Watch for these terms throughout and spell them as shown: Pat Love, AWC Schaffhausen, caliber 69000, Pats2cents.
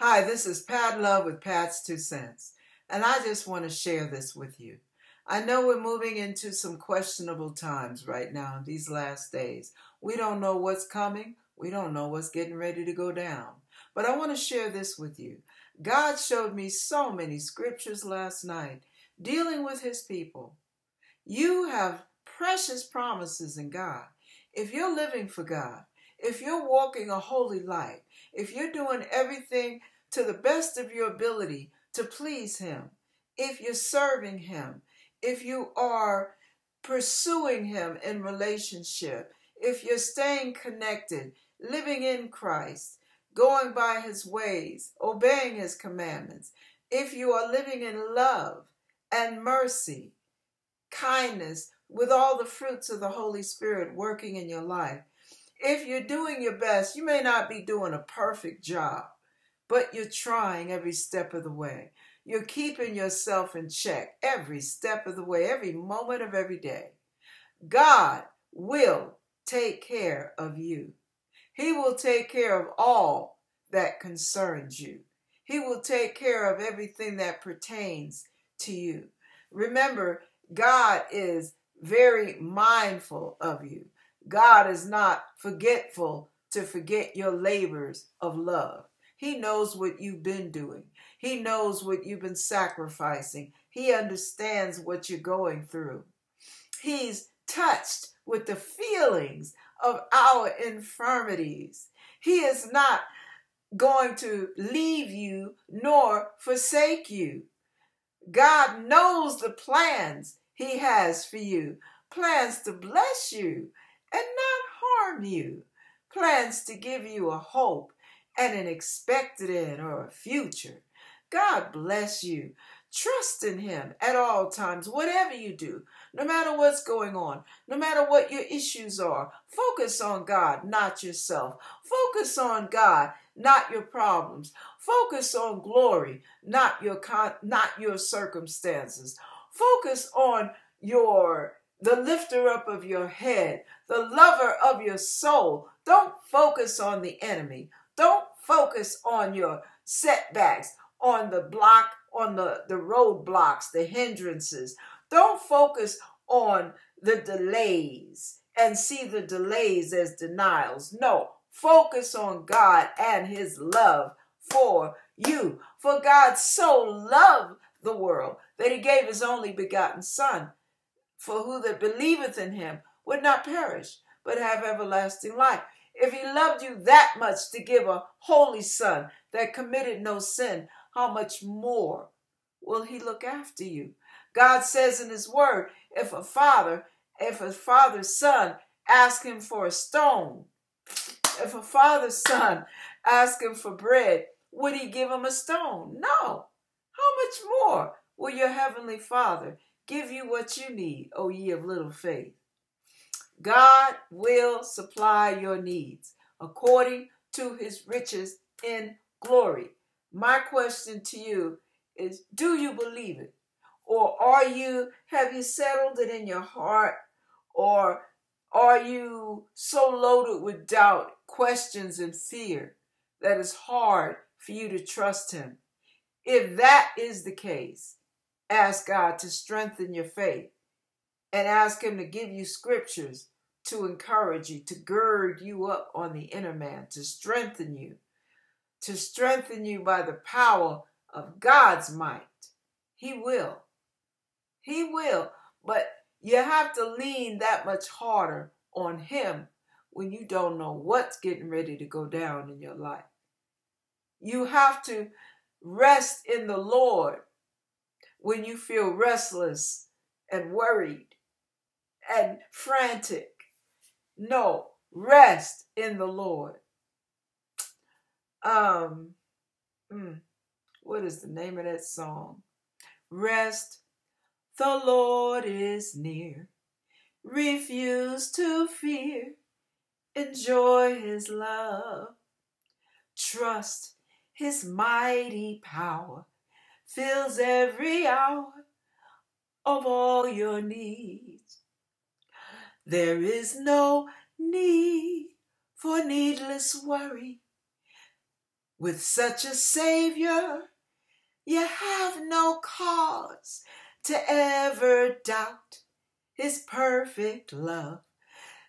Hi, this is Pat Love with Pat's 2 Cents, and I just want to share this with you. I know we're moving into some questionable times right now in these last days. We don't know what's coming. We don't know what's getting ready to go down. But I want to share this with you. God showed me so many scriptures last night dealing with his people. You have precious promises in God. If you're living for God, if you're walking a holy life, if you're doing everything to the best of your ability to please him, if you're serving him, if you are pursuing him in relationship, if you're staying connected, living in Christ, going by his ways, obeying his commandments, if you are living in love and mercy, kindness, with all the fruits of the Holy Spirit working in your life, if you're doing your best, you may not be doing a perfect job, but you're trying every step of the way. You're keeping yourself in check every step of the way, every moment of every day. God will take care of you. He will take care of all that concerns you. He will take care of everything that pertains to you. Remember, God is very mindful of you. God is not forgetful to forget your labors of love. He knows what you've been doing. He knows what you've been sacrificing. He understands what you're going through. He's touched with the feelings of our infirmities. He is not going to leave you nor forsake you. God knows the plans he has for you, plans to bless you and not harm you, plans to give you a hope and an expected end or a future. God bless you. Trust in him at all times, whatever you do, no matter what's going on, no matter what your issues are. Focus on God, not yourself. Focus on God, not your problems. Focus on glory, not your circumstances. Focus on the lifter up of your head, the lover of your soul. Don't focus on the enemy. Don't focus on your setbacks, on the block, on the roadblocks, the hindrances. Don't focus on the delays and see the delays as denials. No, focus on God and his love for you. For God so loved the world that he gave his only begotten Son, for who that believeth in him would not perish, but have everlasting life. If he loved you that much to give a holy Son that committed no sin, how much more will he look after you? God says in his word, if a father's son asks him for a stone, if a father's son asks him for bread, would he give him a stone? No. How much more will your heavenly Father give you what you need, O ye of little faith? God will supply your needs according to his riches in glory. My question to you is, do you believe it? Or have you settled it in your heart? Or are you so loaded with doubt, questions, and fear that it's hard for you to trust him? If that is the case, ask God to strengthen your faith and ask him to give you scriptures to encourage you, to gird you up on the inner man, to strengthen you by the power of God's might. He will, but you have to lean that much harder on him when you don't know what's getting ready to go down in your life. You have to rest in the Lord when you feel restless and worried and frantic. No, rest in the Lord. What is the name of that song? Rest, the Lord is near. Refuse to fear. Enjoy his love. Trust his mighty power. Fills every hour of all your needs. There is no need for needless worry With such a Savior, you have no cause to ever doubt His perfect love.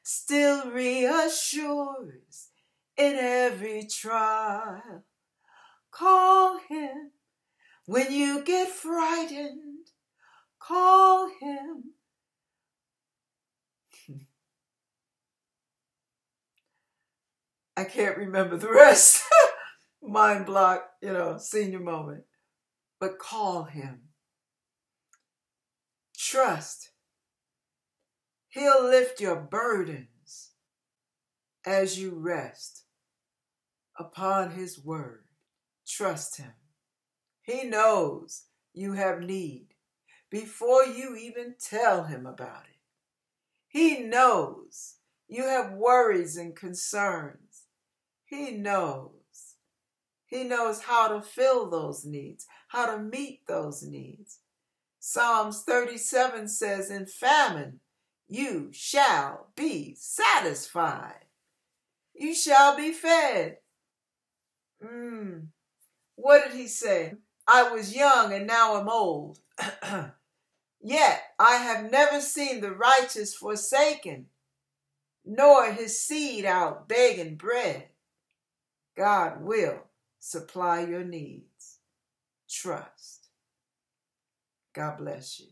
Still reassures in every trial. Call Him when you get frightened. Call Him. I can't remember the rest. Mind block, you know, senior moment. But call Him. Trust. He'll lift your burdens as you rest upon His word. Trust Him. He knows you have need before you even tell Him about it. He knows you have worries and concerns. He knows. He knows how to fill those needs, how to meet those needs. Psalms 37 says, in famine, you shall be satisfied. You shall be fed. What did He say? I was young and now am old. Yet I have never seen the righteous forsaken, nor his seed out begging bread. God will supply your needs. Trust. God bless you.